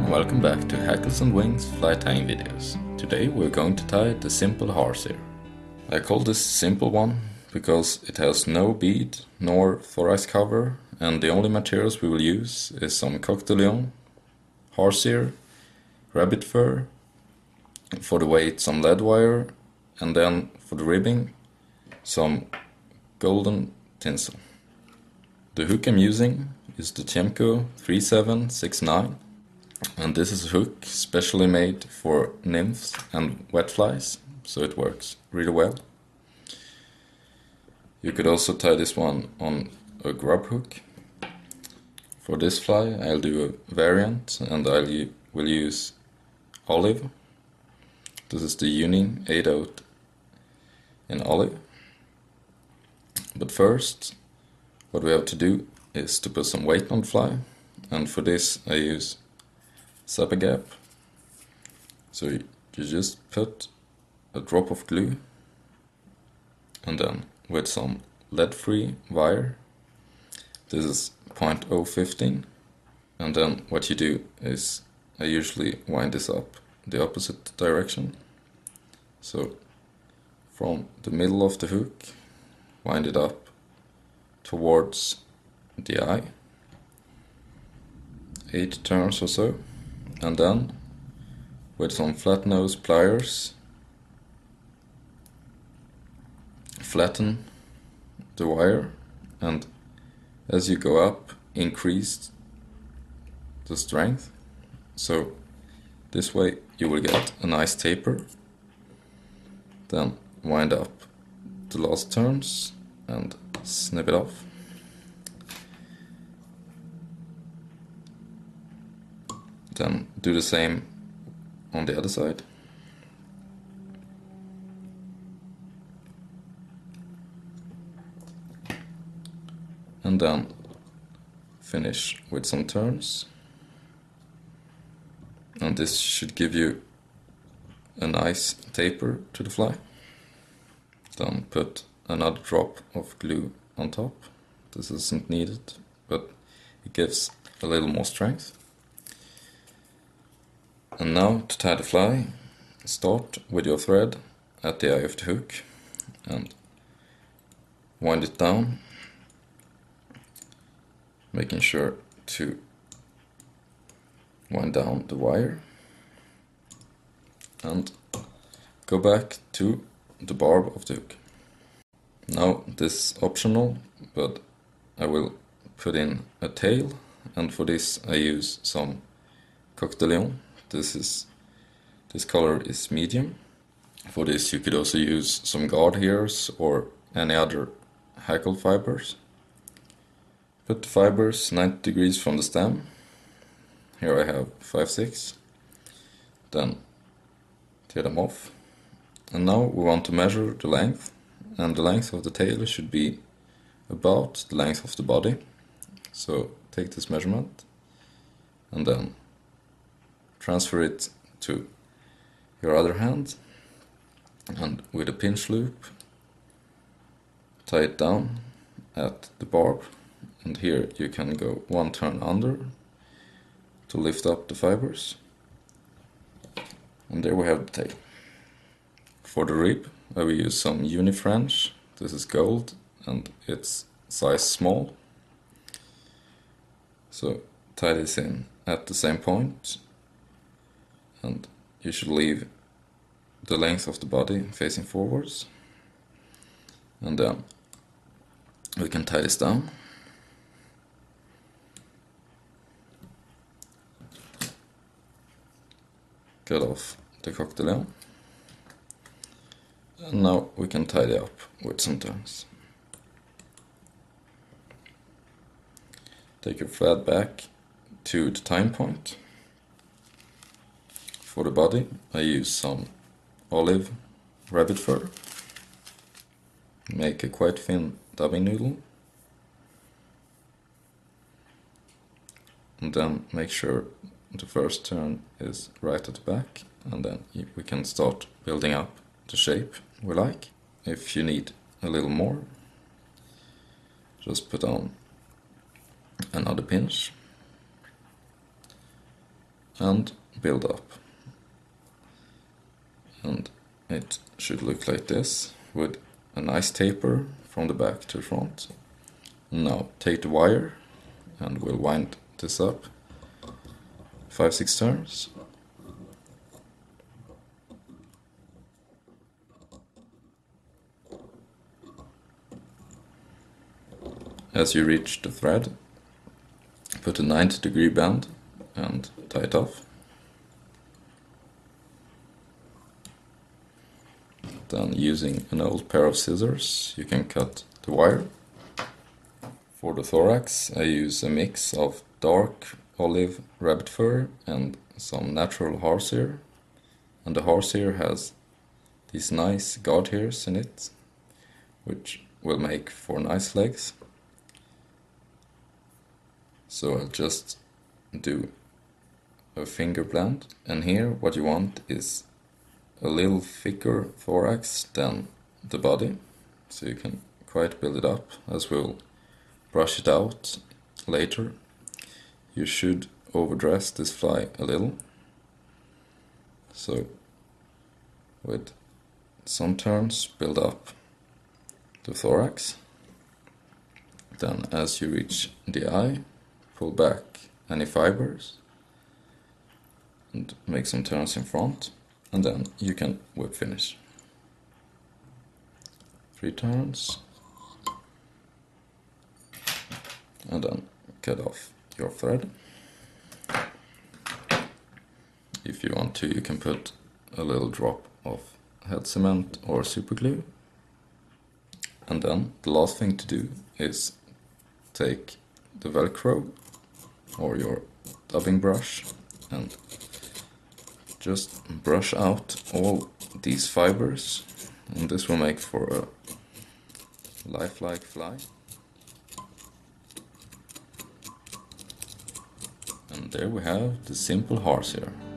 everyone, welcome back to Hackles and Wings fly tying videos. Today we're going to tie the simple hare's ear. I call this simple one because it has no bead nor thorax cover, and the only materials we will use is some coq de leon, hare's ear, rabbit fur, for the weight some lead wire, and then for the ribbing some golden tinsel. The hook I'm using is the Tiemco 3769, and this is a hook specially made for nymphs and wet flies, so it works really well. You could also tie this one on a grub hook. For this fly I'll do a variant, and I will use olive. This is the Uni 8/0 in olive. But first what we have to do is to put some weight on the fly, and for this I use zapper gap. So you just put a drop of glue, and then with some lead-free wire, this is 0.015, and then what you do is I usually wind this up the opposite direction, so from the middle of the hook wind it up towards the eye, 8 turns or so, and then with some flat nose pliers flatten the wire, and as you go up increase the strength, so this way you will get a nice taper. Then wind up the last turns and snip it off. Then do the same on the other side. And then finish with some turns. And this should give you a nice taper to the fly. Then put another drop of glue on top. This isn't needed, but it gives a little more strength. And now to tie the fly, start with your thread at the eye of the hook and wind it down, making sure to wind down the wire, and go back to the barb of the hook. Now this is optional, but I will put in a tail, and for this I use some coq de leon. This color is medium. For this you could also use some guard hairs or any other hackle fibers. Put the fibers 90 degrees from the stem. Here I have 5/6, then tear them off. And now we want to measure the length, and the length of the tail should be about the length of the body. So take this measurement and then transfer it to your other hand, and with a pinch loop tie it down at the barb, and here you can go one turn under to lift up the fibers, and there we have the tail. For the rib I will use some uni-french. This is gold and it's size small, so tie this in at the same point, and you should leave the length of the body facing forwards, and then we can tie this down. Cut off the coq de leon, and now we can tie it up with some turns. Take your thread back to the tying point. For the body I use some olive rabbit fur. Make a quite thin dabbing needle, and then make sure the first turn is right at the back, and then we can start building up the shape we like. If you need a little more, just put on another pinch, and build up. And it should look like this, with a nice taper from the back to the front. Now take the wire and we'll wind this up 5-6 turns. As you reach the thread, put a 90-degree bend and tie it off. Then, using an old pair of scissors, you can cut the wire. For the thorax, I use a mix of dark olive rabbit fur and some natural horse ear. And the horse ear has these nice guard hairs in it, which will make for nice legs. So I'll just do a finger blend, and here what you want is a little thicker thorax than the body, so you can quite build it up, as we'll brush it out later. You should overdress this fly a little, so with some turns build up the thorax. Then as you reach the eye, pull back any fibers and make some turns in front, and then you can whip finish. 3 turns and then cut off your thread. If you want to, you can put a little drop of head cement or super glue. And then the last thing to do is take the Velcro or your dubbing brush and just brush out all these fibers, and this will make for a lifelike fly. And there we have the simple horse ear.